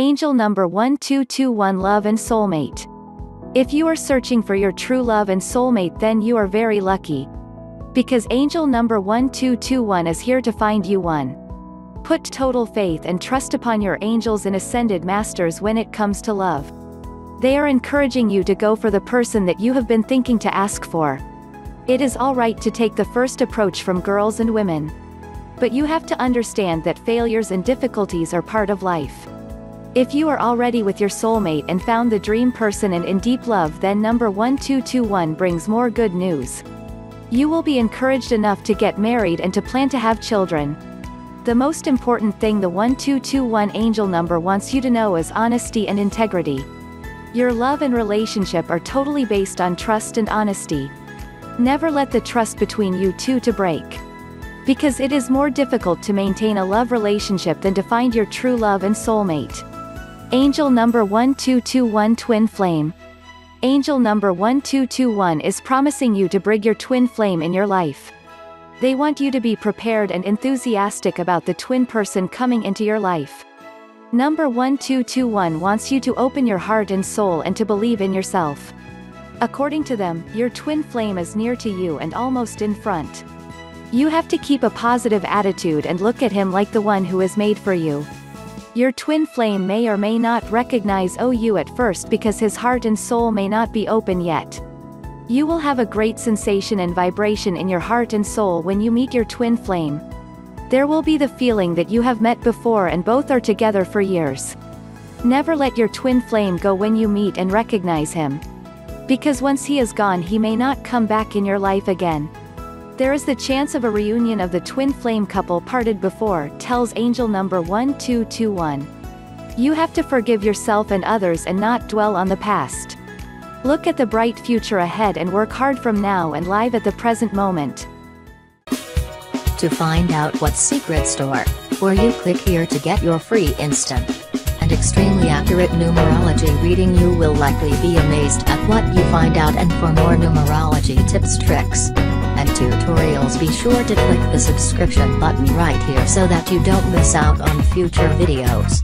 Angel Number 1221 Love and Soulmate. If you are searching for your true love and soulmate, then you are very lucky, because Angel Number 1221 is here to find you one. Put total faith and trust upon your angels and Ascended Masters when it comes to love. They are encouraging you to go for the person that you have been thinking to ask for. It is alright to take the first approach from girls and women, but you have to understand that failures and difficulties are part of life. If you are already with your soulmate and found the dream person and in deep love, then number 1221 brings more good news. You will be encouraged enough to get married and to plan to have children. The most important thing the 1221 angel number wants you to know is honesty and integrity. Your love and relationship are totally based on trust and honesty. Never let the trust between you two to break, because it is more difficult to maintain a love relationship than to find your true love and soulmate. Angel Number 1221 Twin Flame. Angel Number 1221 is promising you to bring your twin flame in your life. They want you to be prepared and enthusiastic about the twin person coming into your life. Number 1221 wants you to open your heart and soul and to believe in yourself. According to them, your twin flame is near to you and almost in front. You have to keep a positive attitude and look at him like the one who is made for you. Your twin flame may or may not recognize you at first because his heart and soul may not be open yet. You will have a great sensation and vibration in your heart and soul when you meet your twin flame. There will be the feeling that you have met before and both are together for years. Never let your twin flame go when you meet and recognize him, because once he is gone, he may not come back in your life again. There is the chance of a reunion of the twin flame couple parted before, tells Angel Number 1221. You have to forgive yourself and others and not dwell on the past. Look at the bright future ahead and work hard from now and live at the present moment. To find out what's secret store, or you click here to get your free instant and extremely accurate numerology reading. You will likely be amazed at what you find out, and for more numerology tips, tricks, and tutorials, be sure to click the subscription button right here so that you don't miss out on future videos.